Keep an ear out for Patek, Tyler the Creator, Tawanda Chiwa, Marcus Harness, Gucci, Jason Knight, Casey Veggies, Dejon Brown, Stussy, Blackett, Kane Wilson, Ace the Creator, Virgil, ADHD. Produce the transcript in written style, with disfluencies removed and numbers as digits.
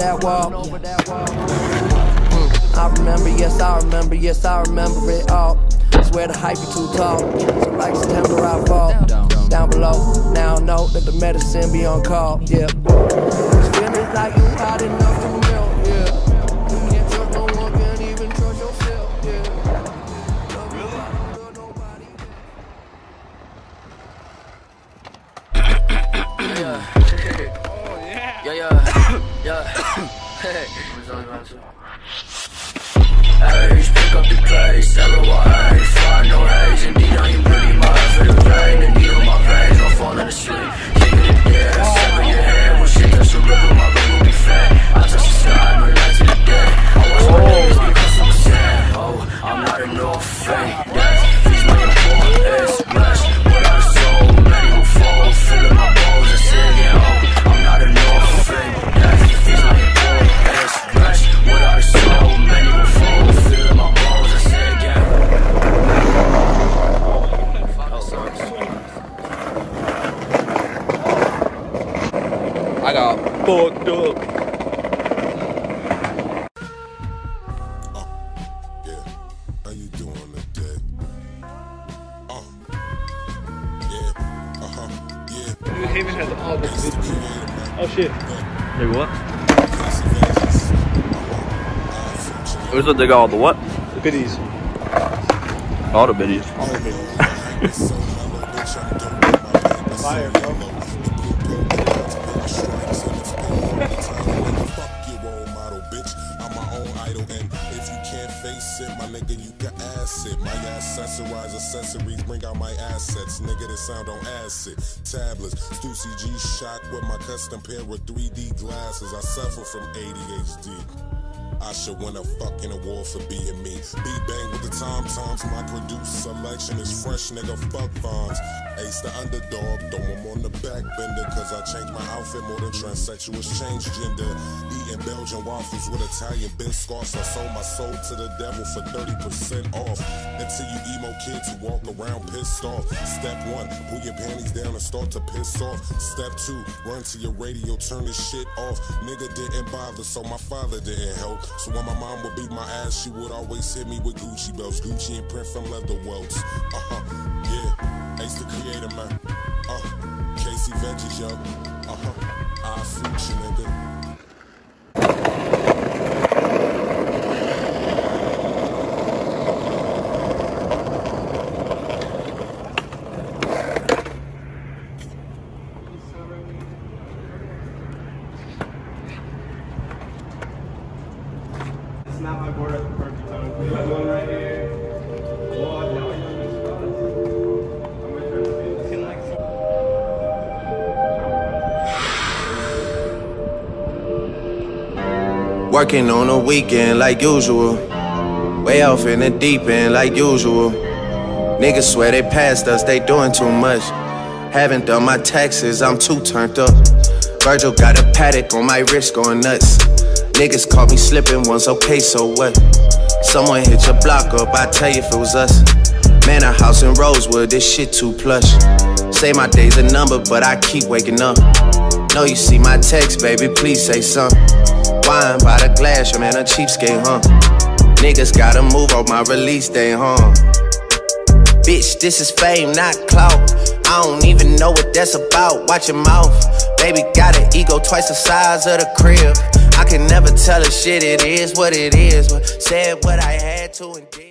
over that wall. I remember, yes, I remember, yes, I remember it all. Swear the hype is too tall, so like September I fall. Down below, now know that the medicine be on call, yeah. It's feeling like you hot enough to melt, yeah. Ace, pick up the pace, several ways, find no haze. Indeed, I am really mad for the pain. The needle in my veins, I'll fall on the street. Kick it there, sever your head. When shit touch the river, my ring will be fat. I touch the side, no light to the dead. I watch my days because I'm sad. Oh, I'm not enough, fake death. These my importance, rest. Without a soul, many will fall. Filling my bones and singing, oh, I'm not enough, fake death. These my importance, rest. Without a soul, many will fall. I got fucked up. Oh, yeah. How you doing today? Oh, yeah. Uh-huh, yeah. Dude, Haven has all this. Oh, shit. Hey, what? Where's what they got all the what? The biddies. All the biddies. All the biddies. Fire, bro. Accessorize accessories, bring out my assets. Nigga, this sound on acid. Tablets, Stussy G shock with my custom pair of 3D glasses. I suffer from ADHD. I should win a fucking award for being me. B-bang with the tom-toms. My produced selection is fresh, nigga, fuck bombs. Ace the underdog, throw him on the back bender. Cause I changed my outfit more than transsexuals change gender. Eating Belgian waffles with Italian bent scarves. I sold my soul to the devil for 30% off. Until you emo kids who walk around pissed off. Step one, pull your panties down and start to piss off. Step two, run to your radio, turn this shit off. Nigga didn't bother, so my father didn't help. So when my mom would beat my ass, she would always hit me with Gucci belts. Gucci and print from leather welts. Yeah. Ace the Creator, man. Casey Veggies, yo. I fruit you, nigga. Working on a weekend like usual. Way off in the deep end like usual. Niggas swear they passed us, they doing too much. Haven't done my taxes, I'm too turned up. Virgil got a Patek on my wrist going nuts. Niggas caught me slipping once, okay, so what? Someone hit your block up, I tell you if it was us. Man, a house in Rosewood, this shit too plush. Say my day's a number, but I keep waking up. Know you see my text, baby, please say something. Wine by the glass, your man a cheapskate, huh? Niggas gotta move on my release day, huh? Bitch, this is fame, not clout. I don't even know what that's about, watch your mouth. Baby got an ego twice the size of the crib. I can never tell a shit, it is what it is. But said what I had to and did.